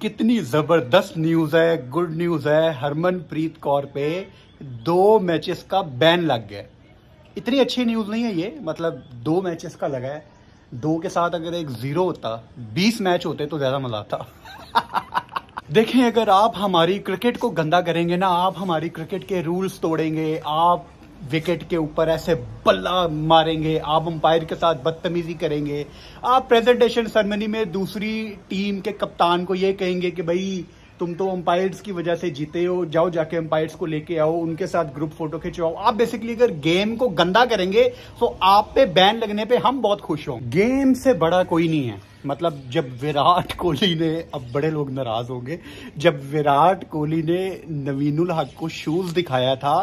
कितनी ज़बरदस्त न्यूज़ है, गुड न्यूज़ है। हरमनप्रीत कौर पे 2 मैचेस का बैन लग गया। इतनी अच्छी न्यूज़ नहीं है ये, मतलब 2 मैचेस का लगा है। 2 के साथ अगर एक 0 होता, 20 मैच होते तो ज़्यादा मज़ा आता। देखें, अगर आप हमारी क्रिकेट को गंदा करेंगे ना, आप हमारी क्रिकेट के रूल्स तोड़ेंगे, आप विकेट के ऊपर ऐसे बल्ला मारेंगे, आप अंपायर के साथ बदतमीजी करेंगे, आप प्रेजेंटेशन सेरेमनी में दूसरी टीम के कप्तान को ये कहेंगे कि भाई तुम तो अंपायर्स की वजह से जीते हो, जाओ जाके अंपायर्स को लेके आओ, उनके साथ ग्रुप फोटो खिंचवाओ। आप बेसिकली अगर गेम को गंदा करेंगे तो आप पे बैन लगने पे हम बहुत खुश हों। गेम से बड़ा कोई नहीं है। मतलब जब विराट कोहली ने, अब बड़े लोग नाराज होंगे, जब विराट कोहली ने नवीनुल हक को शूज दिखाया था,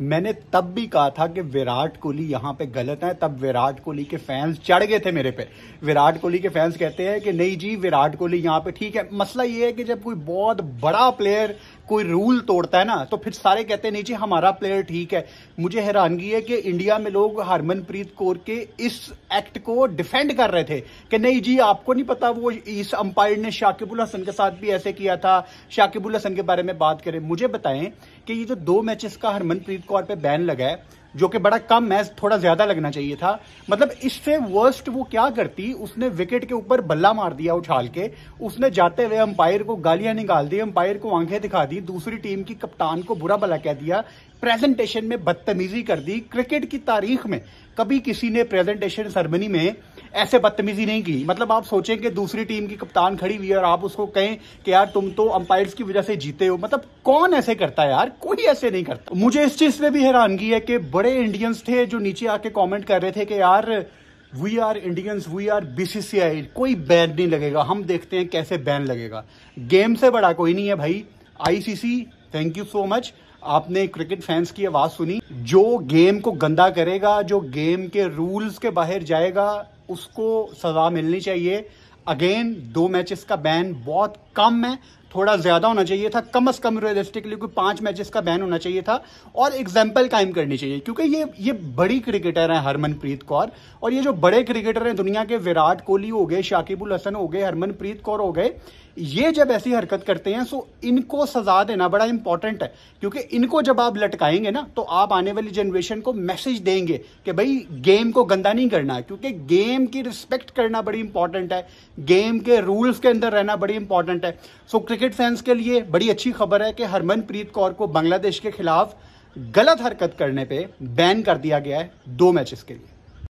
मैंने तब भी कहा था कि विराट कोहली यहाँ पे गलत है। तब विराट कोहली के फैंस चढ़ गए थे मेरे पे। विराट कोहली के फैंस कहते हैं कि नहीं जी, विराट कोहली यहाँ पे ठीक है। मसला ये है कि जब कोई बहुत बड़ा प्लेयर कोई रूल तोड़ता है ना, तो फिर सारे कहते हैं नहीं जी हमारा प्लेयर ठीक है। मुझे हैरानगी है कि इंडिया में लोग हरमनप्रीत कौर के इस एक्ट को डिफेंड कर रहे थे कि नहीं जी आपको नहीं पता, वो इस अंपायर ने शाकिबुल हसन के साथ भी ऐसे किया था। शाकिबुल हसन के बारे में बात करें, मुझे बताएं कि ये जो 2 मैचेस का हरमनप्रीत कौर पे बैन लगा है, जो कि बड़ा कम है, थोड़ा ज्यादा लगना चाहिए था। मतलब इससे वर्स्ट वो क्या करती, उसने विकेट के ऊपर बल्ला मार दिया उछाल के, उसने जाते हुए अंपायर को गालियां निकाल दी, अंपायर को आंखें दिखा दी, दूसरी टीम की कप्तान को बुरा भला कह दिया, प्रेजेंटेशन में बदतमीजी कर दी। क्रिकेट की तारीख में कभी किसी ने प्रेजेंटेशन सेरेमनी में ऐसे बदतमीजी नहीं की। मतलब आप सोचें कि दूसरी टीम की कप्तान खड़ी हुई है और आप उसको कहें कि यार तुम तो अंपायर्स की वजह से जीते हो। मतलब कौन ऐसे करता है यार, कोई ऐसे नहीं करता। मुझे इस चीज पे भी हैरानगी है कि बड़े इंडियंस थे जो नीचे आके कॉमेंट कर रहे थे कि यार we are Indians, we are BCCI, कोई बैन नहीं लगेगा, हम देखते हैं कैसे बैन लगेगा। गेम से बड़ा कोई नहीं है भाई। ICC, thank you so much, आपने क्रिकेट फैंस की आवाज सुनी। जो गेम को गंदा करेगा, जो गेम के रूल्स के बाहर जाएगा, उसको सजा मिलनी चाहिए। अगेन, 2 मैचेस का बैन बहुत कम है, थोड़ा ज्यादा होना चाहिए था। कम से कम रियलिस्टिकली कोई 5 मैचेस का बैन होना चाहिए था और एग्जाम्पल कायम करनी चाहिए, क्योंकि ये बड़ी क्रिकेटर हैं हरमनप्रीत कौर। और ये जो बड़े क्रिकेटर हैं दुनिया के, विराट कोहली हो गए, शाकिबुल हसन हो गए, हरमनप्रीत कौर हो गए, ये जब ऐसी हरकत करते हैं सो इनको सजा देना बड़ा इंपॉर्टेंट है, क्योंकि इनको जब आप लटकाएंगे ना तो आप आने वाली जनरेशन को मैसेज देंगे कि भाई गेम को गंदा नहीं करना, क्योंकि गेम की रिस्पेक्ट करना बड़ी इंपॉर्टेंट है, गेम के रूल्स के अंदर रहना बड़ी इंपॉर्टेंट है। सो क्रिकेट फैंस के लिए बड़ी अच्छी खबर है कि हरमनप्रीत कौर को बांग्लादेश के खिलाफ गलत हरकत करने पे बैन कर दिया गया है 2 मैचेस के लिए।